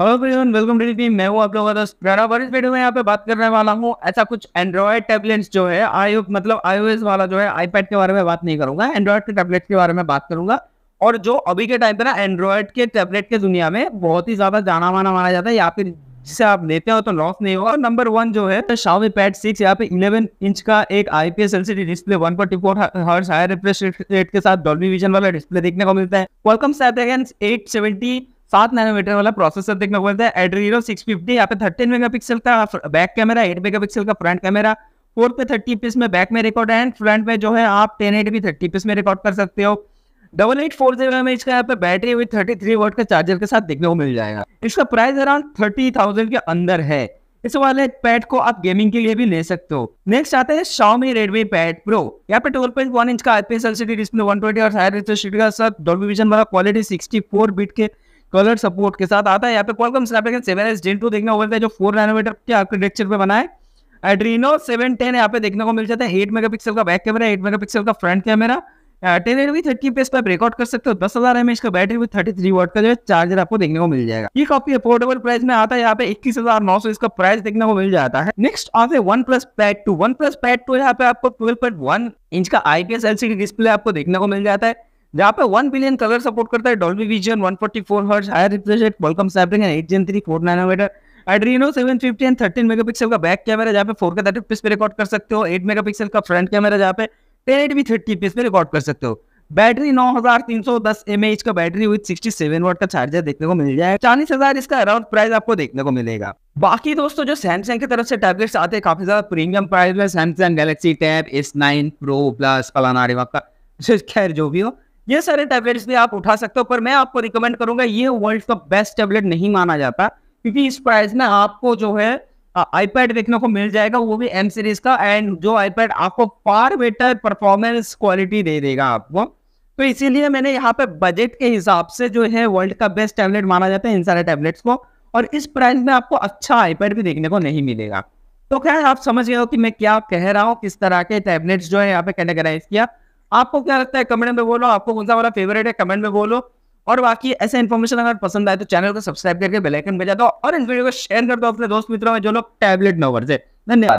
Hello everyone, welcome to the team. मैं हूं आप लोगों का दोस्त बराबर। इस वीडियो में यहां पे बात करने वाला हूं ऐसा कुछ एंड्रॉयड टैबलेट्स जो है iOS वाला जो है आईपैड के बारे में बात नहीं करूंगा, एंड्रॉयड के टैबलेट्स के बारे में बात करूंगा। और जो अभी के टाइम पे ना एंड्रॉयड के टैबलेट के दुनिया में बहुत ही ज्यादा जाना माना माना जाता है या फिर जिसे आप लेते हो तो लॉस नहीं होगा। और नंबर वन जो है तो Xiaomi Pad 6 यहाँ पे 11 इंच का एक IPS LCD display 144 hertz high refresh rate के साथ डॉल्बी विजन वाला डिस्प्ले देखने को मिलता है। क्वालकॉम स्नैपड्रैगन 870 7 नैनोमीटर वाला प्रोसेसर देखने को मिलता है। एड्रेनो 650 यहाँ पे 13 मेगापिक्सल का बैक कैमरा, 8 मेगापिक्सल का फ्रंट कैमरा, 4K 30fps में बैक में रिकॉर्ड है, फ्रंट में जो है आप 1080p 30fps में रिकॉर्ड कर सकते हो। 8840mAh का यहाँ पे बैटरी विद 33 वाट का चार्जर के साथ देखने को मिल जाएगा। इसका प्राइस अराउंड 30,000 के अंदर है। इस वाले पैड को आप गेमिंग के लिए भी ले सकते हो। नेक्स्ट आते हैं Xiaomi Redmi Pad Pro। यहाँ पे 12.1 इंच का IPS LCD display 120 hertz high refresh rate के साथ डॉल्बी विजन वाला क्वालिटी 64 बिट के कलर सपोर्ट के साथ आता है। यहाँ पे क्वालकॉम स्नैपड्रैगन 7S Gen 2 देखने को मिलता है जो 4 नैनोमीटर के आर्किटेक्चर पे बना है। एड्रेनो 710 यहाँ पे देखने को मिल जाता है, 8 मेगापिक्सल का बैक कैमरा, 8 मेगापिक्सल का फ्रंट कैमरा, 1080p 30fps पर रिकॉर्ड कर सकते हो। 10,000mAh का बैटरी विद 33 वाट का जो है चार्जर आपको देखने को मिल जाएगा। ये काफी अफोर्डेबल प्राइस में आता है, यहाँ पे 21,900 इसका प्राइस देखने को मिल जाता है। नेक्स्ट आते हैं OnePlus Pad 2। OnePlus Pad 2 यहाँ पे आपको 12.1 इंच का IPS LCD डिस्प्ले आपको देखने को मिल जाता है, जहाँ पे 1 बिलियन कलर सपोर्ट करता है, Dolby vision, 144 hertz high refresh rate, Qualcomm Snapdragon 8 Gen 3, 4 nanometer, Adreno 750 and 13 megapixel का बैक कैमरा जहाँ पे 4K 30fps पे रिकॉर्ड कर सकते हो, 8 मेगापिक्सल का फ्रंट कैमरा जहाँ पे 1080p 30fps पे रिकॉर्ड कर सकते हो। बैटरी 9,310mAh का बैटरी विद 67 वाट का चार्जर देखने को मिल जाएगा। 40,000 इसका अराउंड प्राइस आपको देखने को मिलेगा। बाकी दोस्तों जो सैमसंग की तरफ से टैबलेट्स आते हैं काफी ज्यादा प्रीमियम प्राइस में, Samsung Galaxy tab S9 Pro+ फलाना का खैर जो भी हो, ये सारे टैबलेट्स भी आप उठा सकते हो। पर मैं आपको रिकमेंड करूंगा, ये वर्ल्ड का बेस्ट टैबलेट नहीं माना जाता, क्योंकि इस प्राइस में आपको जो है आईपैड देखने को मिल जाएगा, वो भी M सीरीज का, एंड जो आईपैड आपको फार बेटर परफॉर्मेंस क्वालिटी दे देगा आपको। तो इसीलिए मैंने यहाँ पे बजट के हिसाब से जो है वर्ल्ड का बेस्ट टैबलेट माना जाता है इन सारे टैबलेट्स को, और इस प्राइस में आपको अच्छा आईपैड भी देखने को नहीं मिलेगा। तो खैर आप समझ गए हो कि मैं क्या कह रहा हूँ, किस तरह के टैबलेट्स जो है यहाँ पे कैटेगराइज किया। आपको क्या लगता है कमेंट में बोलो, आपको कौन सा वाला फेवरेट है कमेंट में बोलो। और बाकी ऐसे इन्फॉर्मेशन अगर पसंद आए तो चैनल को सब्सक्राइब करके बेल आइकन बजा दो और इस वीडियो को शेयर कर दो अपने दोस्त मित्रों में जो लोग टैबलेट नॉवर से। धन्यवाद।